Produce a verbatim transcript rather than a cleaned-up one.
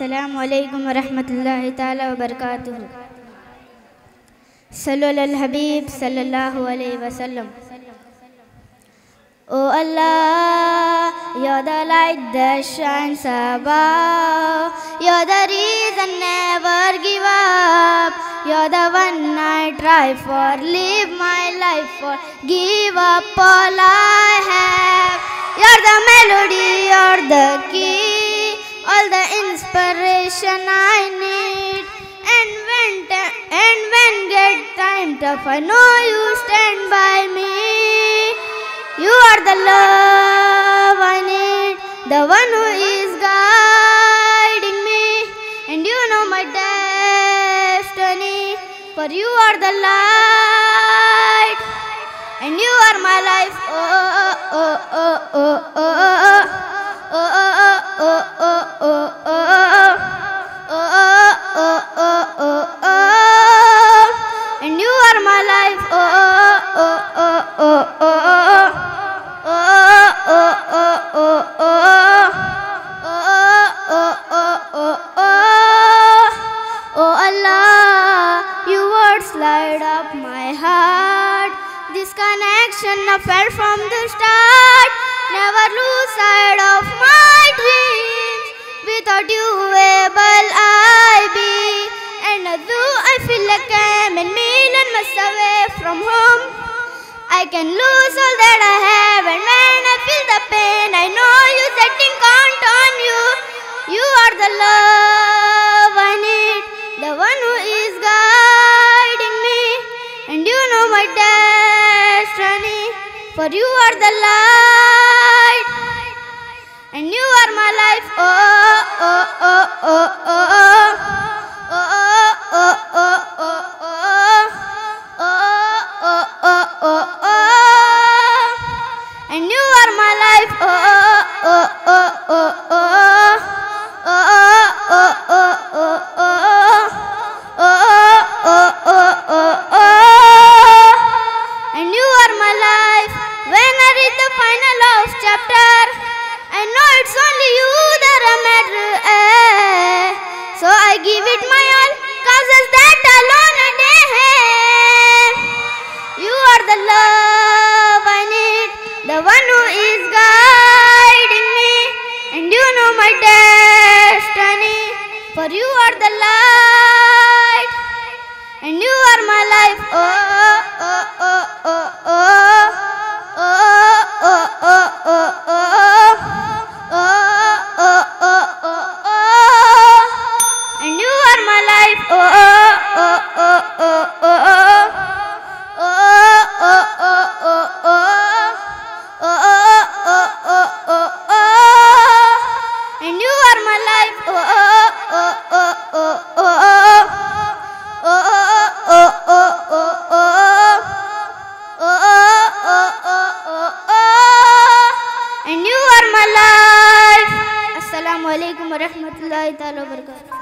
Assalamu alaikum wa rahmatullahi ta'ala wa barakatuhu. Sallu alal Habib sallallahu alayhi wa sallam. O Allah, you're the light that shines above. You're the reason never give up. You're the one I try for. Live my life for. Give up all I have. You're the melody, you're the key. All the inspiration I need. And when, and when get time tough, I know you stand by me. You are the love I need, the one who is guiding me. And you know my destiny, for you are the light. And you are my life. Oh, oh, oh, oh, oh, oh, oh, oh, oh, oh, oh, oh, oh, oh, oh, oh. And you are my life. Oh, oh, oh, oh, oh, oh. Fell from the start, never lose sight of my dreams. Without you, able I be, and though I feel like I'm a million miles away from home, I can lose all that I have. And when I feel the pain, I know you setting count on you. You are the love I need, the one who is guiding me, and you know my destiny. For you are the light, and you are my life. Oh, oh, oh, oh, oh, oh, oh, oh, oh, oh, oh, oh, oh, and you are my life. Oh, oh, oh, oh, oh, oh, oh, oh, oh, oh, oh, oh. Chapter, I know it's only you that I matter, eh? So I give it my all, causes that alone a day. You are the love I need, the one who is guiding me, and you know my destiny. For you are the light, and you are my life. Oh, oh, oh, oh, oh, oh. Oh, oh, oh, oh, oh, oh, oh, oh, oh, and you are my life. Oh, oh, oh, oh, oh, oh, oh, oh, oh, oh, oh, oh, oh, and you are my life. Oh, oh, oh, oh, oh, oh, oh, oh, oh. And you are my life. Assalamu alaikum wa rahmatullahi ta'ala wa barakatuh.